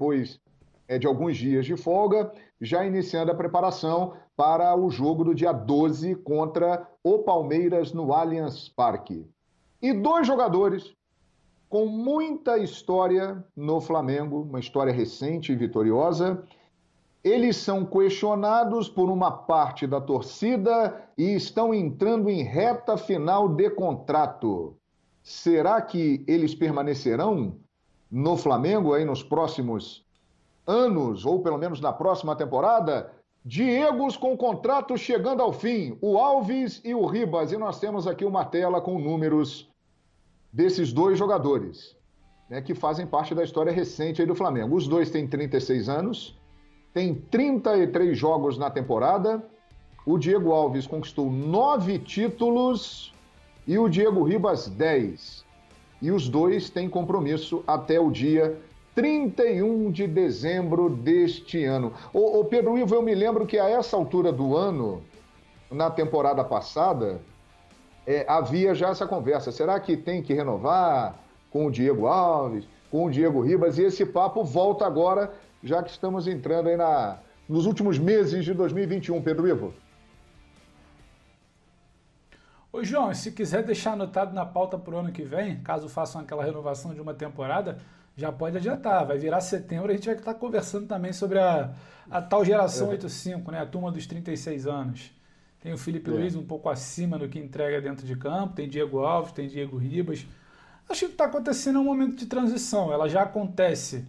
depois de alguns dias de folga, já iniciando a preparação para o jogo do dia 12 contra o Palmeiras no Allianz Parque. E dois jogadores com muita história no Flamengo, uma história recente e vitoriosa. Eles são questionados por uma parte da torcida e estão entrando em reta final de contrato. Será que eles permanecerão no Flamengo aí nos próximos anos, ou pelo menos na próxima temporada? Diegos com contrato chegando ao fim, o Alves e o Ribas. E nós temos aqui uma tela com números desses dois jogadores, né, que fazem parte da história recente aí do Flamengo. Os dois têm 36 anos, têm 33 jogos na temporada. O Diego Alves conquistou 9 títulos e o Diego Ribas 10. E os dois têm compromisso até o dia 31 de dezembro deste ano. Ô Pedro Ivo, eu me lembro que a essa altura do ano, na temporada passada, havia já essa conversa. Será que tem que renovar com o Diego Alves, com o Diego Ribas? E esse papo volta agora, já que estamos entrando aí nos últimos meses de 2021, Pedro Ivo. Ô João, se quiser deixar anotado na pauta para o ano que vem, caso façam aquela renovação de uma temporada, já pode adiantar, vai virar setembro, a gente vai estar conversando também sobre a tal geração 85, né? A turma dos 36 anos. Tem o Felipe Luiz um pouco acima do que entrega dentro de campo, tem Diego Alves, tem Diego Ribas. Acho que está acontecendo um momento de transição, ela já acontece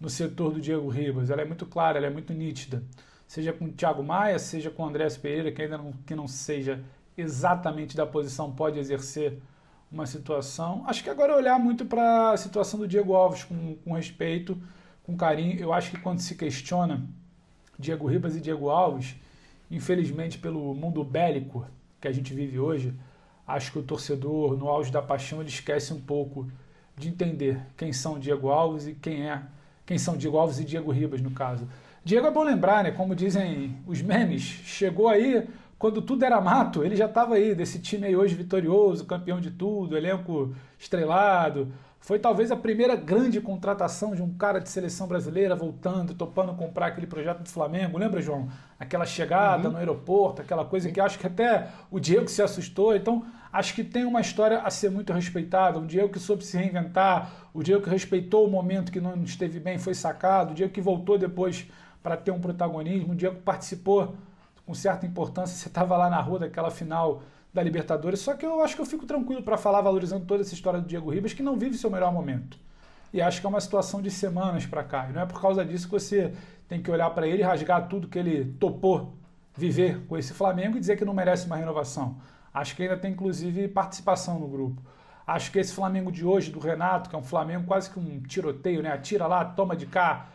no setor do Diego Ribas, ela é muito clara, ela é muito nítida. Seja com o Thiago Maia, seja com o Andrés Pereira, que ainda não, que não seja exatamente da posição, pode exercer uma situação. Acho que agora é olhar muito para a situação do Diego Alves com respeito, com carinho. Eu acho que quando se questiona Diego Ribas e Diego Alves, infelizmente pelo mundo bélico que a gente vive hoje, acho que o torcedor, no auge da paixão, ele esquece um pouco de entender quem são Diego Alves e quem são Diego Alves e Diego Ribas, no caso. Diego é bom lembrar, né? Como dizem os memes, chegou aí quando tudo era mato, ele já estava aí, desse time aí hoje vitorioso, campeão de tudo, elenco estrelado. Foi talvez a primeira grande contratação de um cara de seleção brasileira voltando, topando comprar aquele projeto do Flamengo. Lembra, João? Aquela chegada no aeroporto, aquela coisa que acho que até o Diego se assustou. Então, acho que tem uma história a ser muito respeitada. Um Diego que soube se reinventar, o Diego que respeitou o momento que não esteve bem, foi sacado, o Diego que voltou depois para ter um protagonismo, o Diego que participou com certa importância, você estava lá na rua daquela final da Libertadores, só que eu acho que eu fico tranquilo para falar, valorizando toda essa história do Diego Ribas, que não vive seu melhor momento. E acho que é uma situação de semanas para cá, e não é por causa disso que você tem que olhar para ele, rasgar tudo que ele topou viver com esse Flamengo e dizer que não merece uma renovação. Acho que ainda tem, inclusive, participação no grupo. Acho que esse Flamengo de hoje, do Renato, que é um Flamengo quase que um tiroteio, né? Atira lá, toma de cá,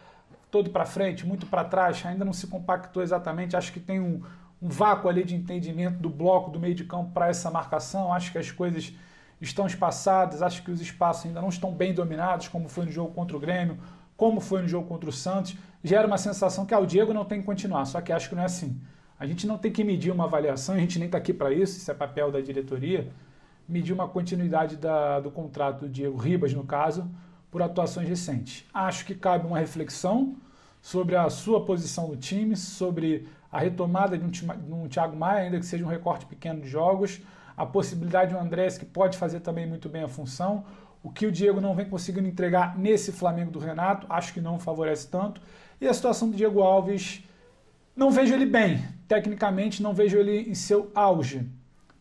todo para frente, muito para trás, ainda não se compactou exatamente. Acho que tem um vácuo ali de entendimento do bloco, do meio de campo para essa marcação. Acho que as coisas estão espaçadas, acho que os espaços ainda não estão bem dominados, como foi no jogo contra o Grêmio, como foi no jogo contra o Santos. Gera uma sensação que o Diego não tem que continuar, só que acho que não é assim. A gente não tem que medir uma avaliação, a gente nem está aqui para isso, isso é papel da diretoria, medir uma continuidade do contrato do Diego Ribas, no caso, por atuações recentes. Acho que cabe uma reflexão sobre a sua posição no time, sobre a retomada de um Thiago Maia, ainda que seja um recorte pequeno de jogos, a possibilidade de um Andrés que pode fazer também muito bem a função, o que o Diego não vem conseguindo entregar nesse Flamengo do Renato, acho que não favorece tanto, e a situação do Diego Alves, não vejo ele bem, tecnicamente não vejo ele em seu auge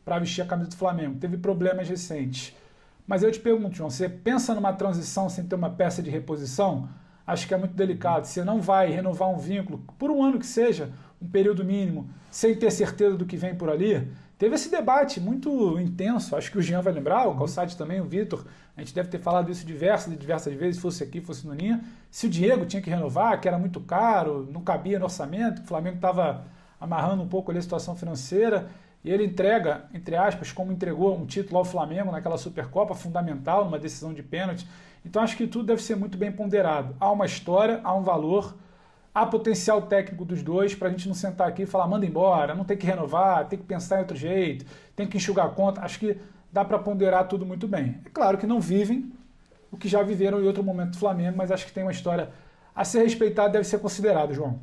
para vestir a camisa do Flamengo, teve problemas recentes. Mas eu te pergunto, João, você pensa numa transição sem ter uma peça de reposição? Acho que é muito delicado. Você não vai renovar um vínculo, por um ano que seja, um período mínimo, sem ter certeza do que vem por ali? Teve esse debate muito intenso, acho que o Jean vai lembrar, o Calçade também, o Vitor, a gente deve ter falado isso diversas vezes, fosse aqui, fosse no Ninha, se o Diego tinha que renovar, que era muito caro, não cabia no orçamento, o Flamengo estava amarrando um pouco ali a situação financeira. E ele entrega, entre aspas, como entregou um título ao Flamengo naquela Supercopa, fundamental, numa decisão de pênalti. Então acho que tudo deve ser muito bem ponderado. Há uma história, há um valor, há potencial técnico dos dois, para a gente não sentar aqui e falar, manda embora, não tem que renovar, tem que pensar em outro jeito, tem que enxugar a conta. Acho que dá para ponderar tudo muito bem. É claro que não vivem o que já viveram em outro momento do Flamengo, mas acho que tem uma história a ser respeitado deve ser considerado, João.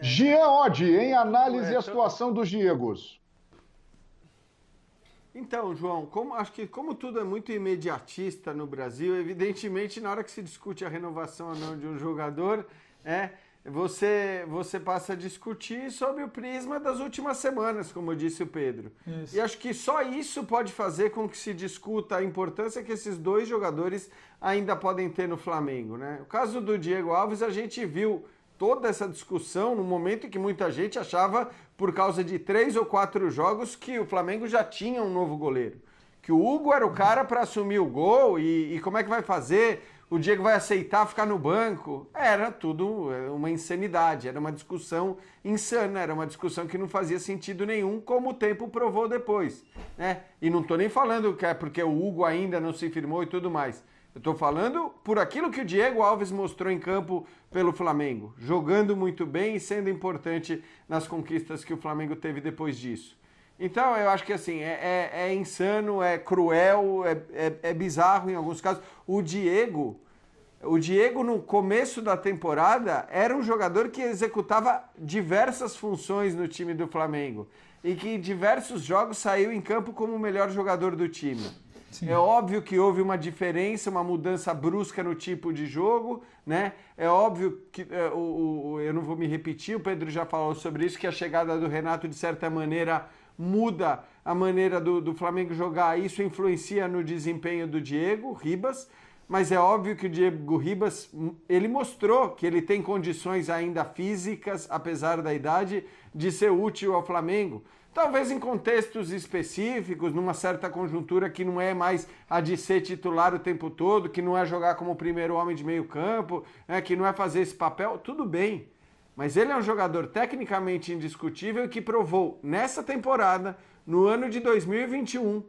Jean Oddi, em análise à situação dos Diegos. Então, João, acho que como tudo é muito imediatista no Brasil, evidentemente, na hora que se discute a renovação ou não de um jogador, você passa a discutir sobre o prisma das últimas semanas, como disse o Pedro. Isso. E acho que só isso pode fazer com que se discuta a importância que esses dois jogadores ainda podem ter no Flamengo, né? O caso do Diego Alves, a gente viu toda essa discussão no momento em que muita gente achava, por causa de 3 ou 4 jogos, que o Flamengo já tinha um novo goleiro. Que o Hugo era o cara para assumir o gol e como é que vai fazer? O Diego vai aceitar ficar no banco? Era tudo uma insanidade, era uma discussão insana, era uma discussão que não fazia sentido nenhum, como o tempo provou depois, né? E não estou nem falando que é porque o Hugo ainda não se firmou e tudo mais. Eu estou falando por aquilo que o Diego Alves mostrou em campo pelo Flamengo, jogando muito bem e sendo importante nas conquistas que o Flamengo teve depois disso. Então, eu acho que assim, é insano, é cruel, é bizarro em alguns casos. O Diego, no começo da temporada, era um jogador que executava diversas funções no time do Flamengo e que em diversos jogos saiu em campo como o melhor jogador do time. Sim. É óbvio que houve uma diferença, uma mudança brusca no tipo de jogo, né? É óbvio que, eu não vou me repetir, o Pedro já falou sobre isso, que a chegada do Renato, de certa maneira, muda a maneira do Flamengo jogar. Isso influencia no desempenho do Diego Ribas, mas é óbvio que o Diego Ribas, ele mostrou que ele tem condições ainda físicas, apesar da idade, de ser útil ao Flamengo. Talvez em contextos específicos, numa certa conjuntura que não é mais a de ser titular o tempo todo, que não é jogar como primeiro homem de meio campo, que não é fazer esse papel, tudo bem. Mas ele é um jogador tecnicamente indiscutível que provou nessa temporada, no ano de 2021,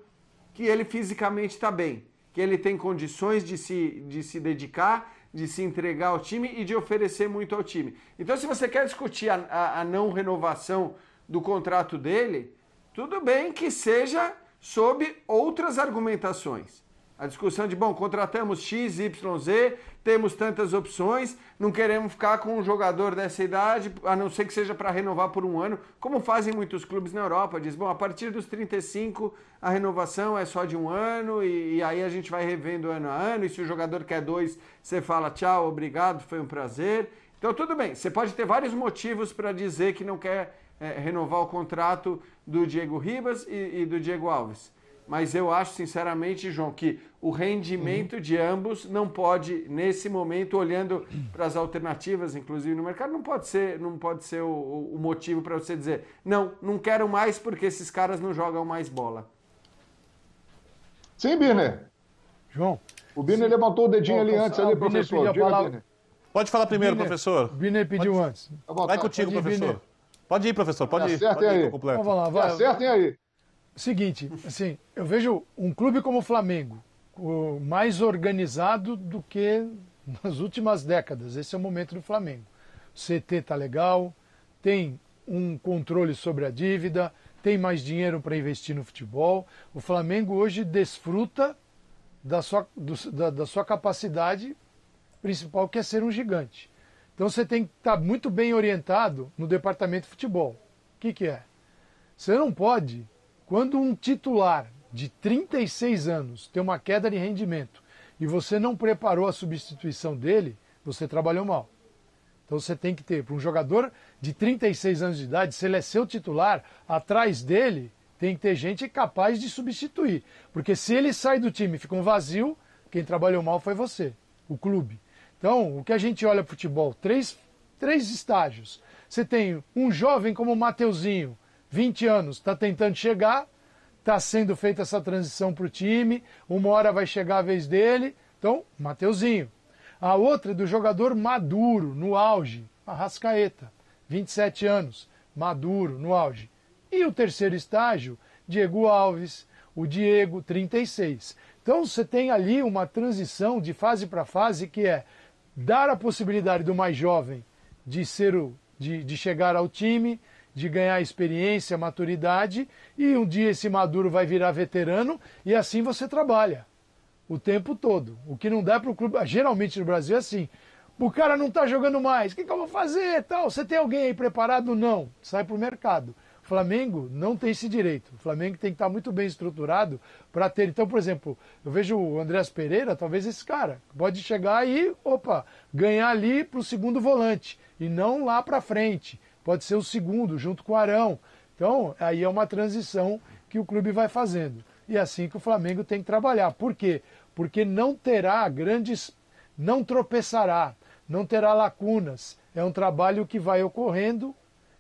que ele fisicamente está bem, que ele tem condições de se dedicar, de se entregar ao time e de oferecer muito ao time. Então, se você quer discutir a não renovação do contrato dele, tudo bem que seja sob outras argumentações. A discussão de, bom, contratamos X, Y, Z, temos tantas opções, não queremos ficar com um jogador dessa idade, a não ser que seja para renovar por um ano, como fazem muitos clubes na Europa. Diz, bom, a partir dos 35 a renovação é só de um ano e aí a gente vai revendo ano a ano, e se o jogador quer 2, você fala tchau, obrigado, foi um prazer. Então tudo bem, você pode ter vários motivos para dizer que não quer renovar o contrato do Diego Ribas e do Diego Alves. Mas eu acho, sinceramente, João, que o rendimento de ambos não pode, nesse momento, olhando para as alternativas, inclusive no mercado, não pode ser o motivo para você dizer não quero mais porque esses caras não jogam mais bola. Sim, Birner. João. O Birner levantou o dedinho ali antes, professor. Pode falar primeiro, Birner, professor. O Birner pediu antes. Vai contigo, professor. Birner. Pode ir, professor, pode ir. Acertem aí. Vamos lá, vai. Acertem aí. Seguinte, assim, eu vejo um clube como o Flamengo mais organizado do que nas últimas décadas. Esse é o momento do Flamengo. O CT tá legal, tem um controle sobre a dívida, tem mais dinheiro para investir no futebol. O Flamengo hoje desfruta da sua capacidade principal, que é ser um gigante. Então você tem que estar muito bem orientado no departamento de futebol. O que é? Você não pode, quando um titular de 36 anos tem uma queda de rendimento e você não preparou a substituição dele, você trabalhou mal. Então você tem que ter, para um jogador de 36 anos de idade, se ele é seu titular, atrás dele tem que ter gente capaz de substituir. Porque se ele sai do time e fica um vazio, quem trabalhou mal foi você, o clube. Então, o que a gente olha para o futebol, três estágios. Você tem um jovem como o Mateuzinho, 20 anos, está tentando chegar, está sendo feita essa transição para o time, uma hora vai chegar a vez dele, então, Mateuzinho. A outra é do jogador maduro, no auge, Arrascaeta, 27 anos, maduro, no auge. E o terceiro estágio, Diego Alves, o Diego, 36. Então, você tem ali uma transição de fase para fase que é dar a possibilidade do mais jovem de chegar ao time, de ganhar experiência, maturidade, e um dia esse maduro vai virar veterano, e assim você trabalha o tempo todo. O que não dá para o clube, geralmente no Brasil é assim, O cara não tá jogando mais. O que eu vou fazer? Tal? Você tem alguém aí preparado? Não. Sai pro mercado. O Flamengo não tem esse direito. O Flamengo tem que estar muito bem estruturado para ter... Então, por exemplo, eu vejo o Andrés Pereira, talvez esse cara, pode chegar e, opa, ganhar ali pro segundo volante e não lá pra frente. Pode ser o segundo, junto com o Arão. Então, aí é uma transição que o clube vai fazendo. E é assim que o Flamengo tem que trabalhar. Por quê? Porque não terá grandes... não tropeçará, não terá lacunas. É um trabalho que vai ocorrendo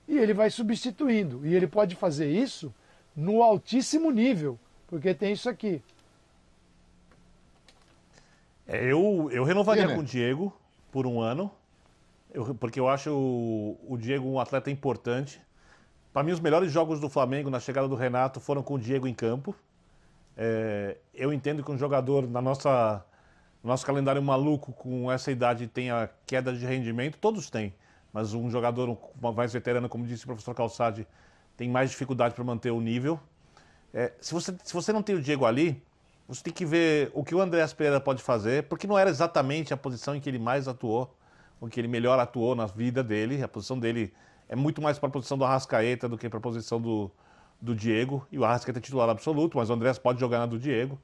e ele vai substituindo. E ele pode fazer isso no altíssimo nível, porque tem isso aqui. Eu renovaria com o Diego por um ano, porque eu acho o Diego um atleta importante. Para mim, os melhores jogos do Flamengo na chegada do Renato foram com o Diego em campo. Eu entendo que um jogador na nossa... nosso calendário maluco com essa idade tem a queda de rendimento, todos têm. Mas um jogador mais veterano, como disse o professor Calçade, tem mais dificuldade para manter o nível. Se você não tem o Diego ali, você tem que ver o que o Andrés Pereira pode fazer, porque não era exatamente a posição em que ele mais atuou, ou que ele melhor atuou na vida dele. A posição dele é muito mais para a posição do Arrascaeta do que para a posição do Diego. E o Arrascaeta é titular absoluto, mas o Andrés pode jogar na do Diego.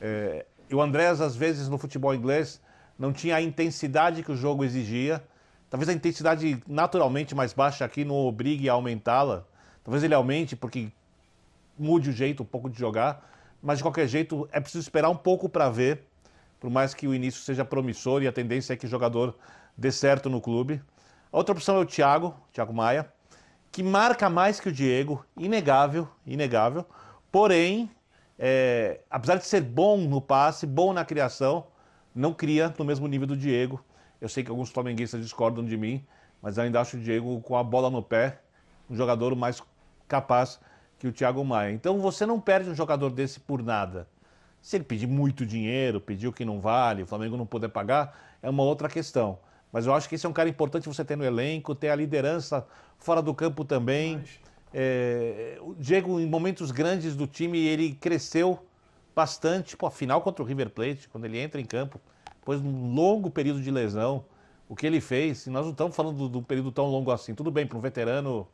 E o Andrés, às vezes, no futebol inglês, não tinha a intensidade que o jogo exigia. Talvez a intensidade naturalmente mais baixa aqui não obrigue a aumentá-la. Talvez ele aumente porque mude o jeito um pouco de jogar. Mas, de qualquer jeito, é preciso esperar um pouco para ver. Por mais que o início seja promissor e a tendência é que o jogador dê certo no clube. A outra opção é o Thiago Maia, que marca mais que o Diego. Inegável, inegável. Porém... apesar de ser bom no passe, bom na criação, não cria no mesmo nível do Diego. Eu sei que alguns flamenguistas discordam de mim, mas eu ainda acho o Diego com a bola no pé um jogador mais capaz que o Thiago Maia. Então você não perde um jogador desse por nada. Se ele pedir muito dinheiro, pedir o que não vale, o Flamengo não puder pagar, é uma outra questão. Mas eu acho que esse é um cara importante você ter no elenco, ter a liderança fora do campo também. O Diego, em momentos grandes do time, ele cresceu bastante. Pô, a final contra o River Plate, quando ele entra em campo, depois de um longo período de lesão, o que ele fez, e nós não estamos falando de um período tão longo assim. Tudo bem, para um veterano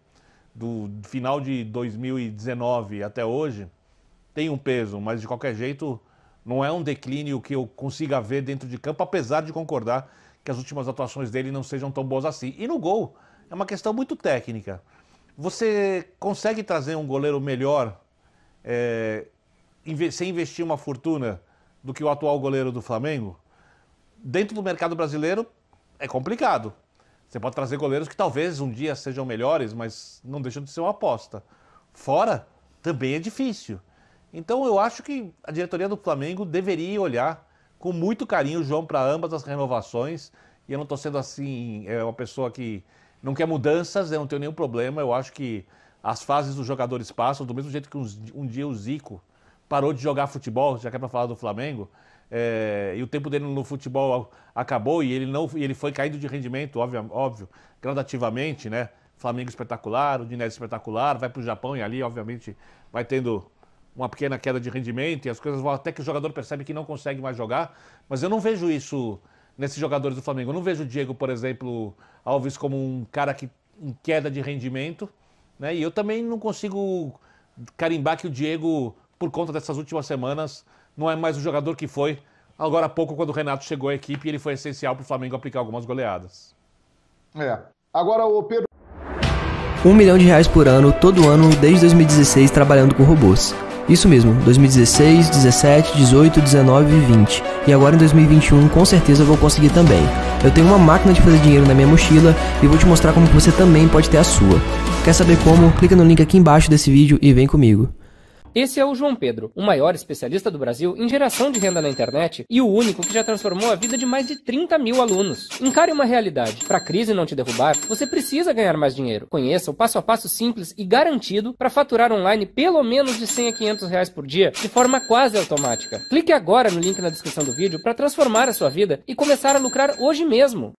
do final de 2019 até hoje, tem um peso, mas de qualquer jeito não é um declínio que eu consiga ver dentro de campo, apesar de concordar que as últimas atuações dele não sejam tão boas assim. E no gol, é uma questão muito técnica. Você consegue trazer um goleiro melhor sem investir uma fortuna do que o atual goleiro do Flamengo? Dentro do mercado brasileiro é complicado. Você pode trazer goleiros que talvez um dia sejam melhores, mas não deixam de ser uma aposta. Fora, também é difícil. Então eu acho que a diretoria do Flamengo deveria olhar com muito carinho, João, para ambas as renovações. E eu não estou sendo assim, uma pessoa que... não quer mudanças, eu não tenho nenhum problema. Eu acho que as fases dos jogadores passam, do mesmo jeito que um dia o Zico parou de jogar futebol, já que é para falar do Flamengo, e o tempo dele no futebol acabou e ele foi caindo de rendimento, óbvio, gradativamente, né? Flamengo espetacular, o Dinézio espetacular, vai para o Japão e ali, obviamente, vai tendo uma pequena queda de rendimento e as coisas vão até que o jogador percebe que não consegue mais jogar, mas eu não vejo isso... nesses jogadores do Flamengo. Eu não vejo o Diego, por exemplo, Alves como um cara que em queda de rendimento, né? E eu também não consigo carimbar que o Diego, por conta dessas últimas semanas, não é mais o jogador que foi agora há pouco quando o Renato chegou à equipe e ele foi essencial para o Flamengo aplicar algumas goleadas. Agora o Pedro... R$1 milhão por ano, todo ano, desde 2016, trabalhando com robôs. Isso mesmo, 2016, 17, 18, 19 e 20. E agora em 2021 com certeza eu vou conseguir também. Eu tenho uma máquina de fazer dinheiro na minha mochila e vou te mostrar como você também pode ter a sua. Quer saber como? Clica no link aqui embaixo desse vídeo e vem comigo. Esse é o João Pedro, o maior especialista do Brasil em geração de renda na internet e o único que já transformou a vida de mais de 30 mil alunos. Encare uma realidade. Para a crise não te derrubar, você precisa ganhar mais dinheiro. Conheça o passo a passo simples e garantido para faturar online pelo menos de 100 a 500 reais por dia de forma quase automática. Clique agora no link na descrição do vídeo para transformar a sua vida e começar a lucrar hoje mesmo.